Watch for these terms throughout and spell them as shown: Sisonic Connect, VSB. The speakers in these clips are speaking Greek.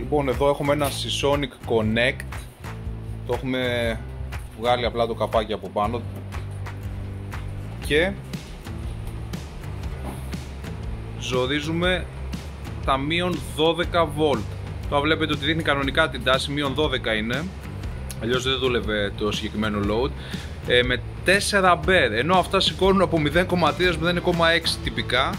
Λοιπόν, εδώ έχουμε ένα Sisonic Connect. Το έχουμε βγάλει απλά το καπάκι από πάνω και ζορίζουμε τα μείον 12V. Τώρα βλέπετε ότι δείχνει κανονικά την τάση, μείον 12 είναι, αλλιώς δεν δούλευε το συγκεκριμένο load, με 4 μπέρ, ενώ αυτά σηκώνουν από 0,3 με 0,6 τυπικά.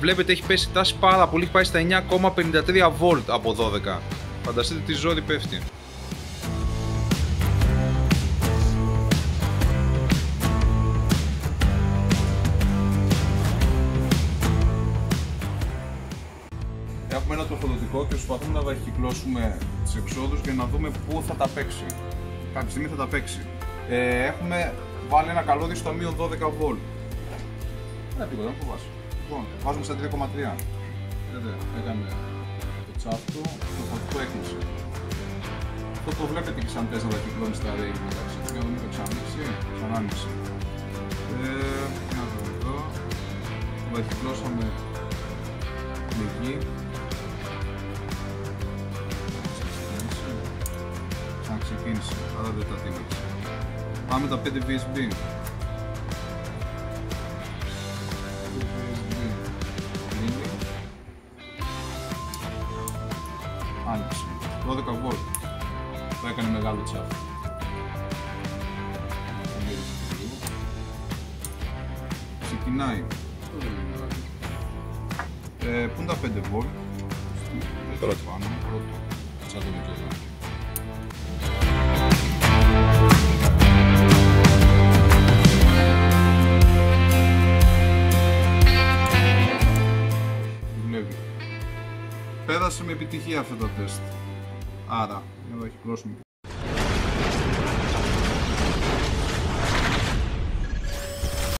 Βλέπετε έχει πέσει η τάση πάρα πολύ, έχει πάει στα 9,53V από 12. Φανταστείτε τι ζόρι πέφτει. Έχουμε ένα τροφοδοτικό και προσπαθούμε να δαχυκλώσουμε τις εξόδους για να δούμε πού θα τα παίξει. Κάποια στιγμή θα τα παίξει. Έχουμε βάλει ένα καλώδιο στο μείον 12V. Δεν φοβάσαι. Λοιπόν, βάζουμε στα 3,3. Έκανε το τσάπ του, το φωτικό έκλεισε. Αυτό το βλέπετε και σαν 4 κυκλώνει στα ρέγγι μεταξύ. Για να δούμε το ξανανοίξει, ξανάνοιξε. Να δούμε εδώ. Τα κυκλώσαμε την εκεί. Ξαναξεκίνησε, αλλά δεν τα τίμαξε. Πάμε τα 5 VSB. Άνοιξε, 12V. Το έκανε μεγάλο τσάφ. Ξεκινάει. Πού είναι τα 5V? Τώρα πάνω, πρώτο. Σαν το μικρό. Πέρασε με επιτυχία αυτό το τεστ. Άρα, εδώ έχει πρόσωπο.